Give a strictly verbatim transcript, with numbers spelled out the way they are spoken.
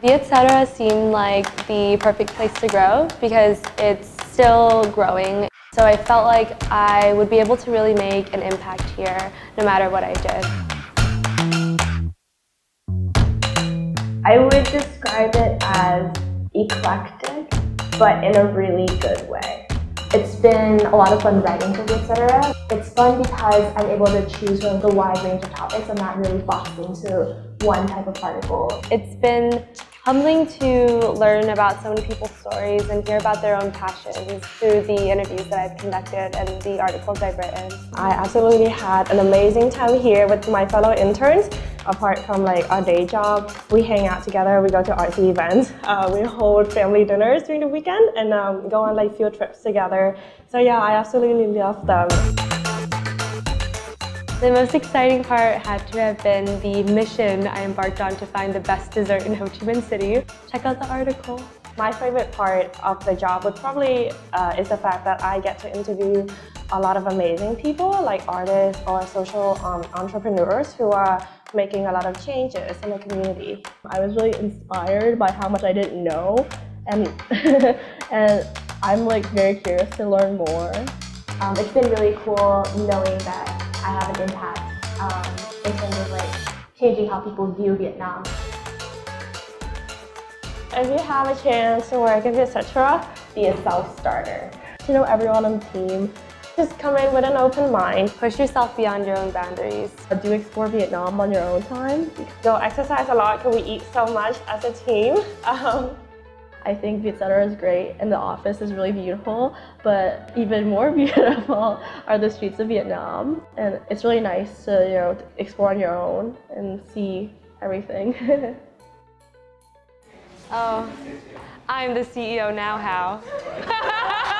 Vietcetera seemed like the perfect place to grow because it's still growing. So I felt like I would be able to really make an impact here, no matter what I did. I would describe it as eclectic, but in a really good way. It's been a lot of fun writing for Vietcetera. It's fun because I'm able to choose from the wide range of topics. I'm not really boxed into one type of article. It's been humbling to learn about so many people's stories and hear about their own passions through the interviews that I've conducted and the articles I've written. I absolutely had an amazing time here with my fellow interns. Apart from like our day job, we hang out together, we go to artsy events, uh, we hold family dinners during the weekend, and um, go on like field trips together. So yeah, I absolutely love them. The most exciting part had to have been the mission I embarked on to find the best dessert in Ho Chi Minh City. Check out the article. My favorite part of the job would probably uh, is the fact that I get to interview a lot of amazing people, like artists or social um, entrepreneurs who are making a lot of changes in the community. I was really inspired by how much I didn't know, and, and I'm like very curious to learn more. Um, it's been really cool knowing that I have an impact um, in terms of like changing how people view Vietnam. If you have a chance to work in Vietcetera, be a self-starter. You know, everyone on the team, just come in with an open mind. Push yourself beyond your own boundaries. Do explore Vietnam on your own time. Go exercise a lot, because we eat so much as a team. Um, I think Vietcetera is great, and the office is really beautiful, but even more beautiful are the streets of Vietnam. And it's really nice to, you know, explore on your own and see everything. Oh, I'm the C E O now, how?